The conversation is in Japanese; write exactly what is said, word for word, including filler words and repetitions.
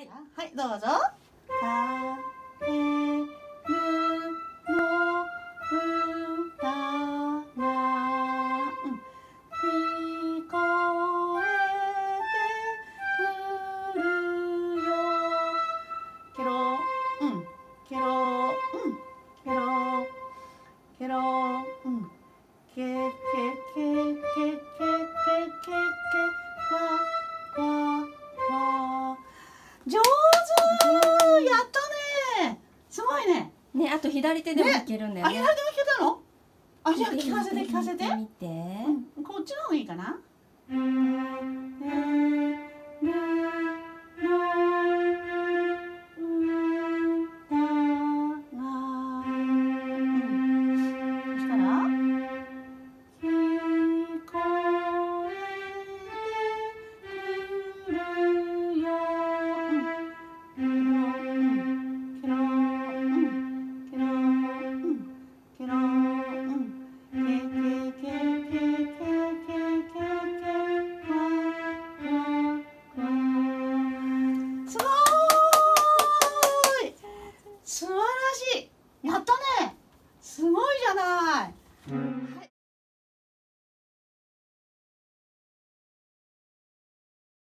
はい、はい、どうぞ。カエルの歌が聞こえてくるよ。ケロンケロンケロンケロンケケケケケケケは。上手、やったね、すごいね。ね、あと左手でもいけるんだよね。あ、左手もいけたの？あ、じゃあ聞かせて聞かせて。見て、うん、こっちの方がいいかな。素晴らしい、やったね、すごいじゃない。はい。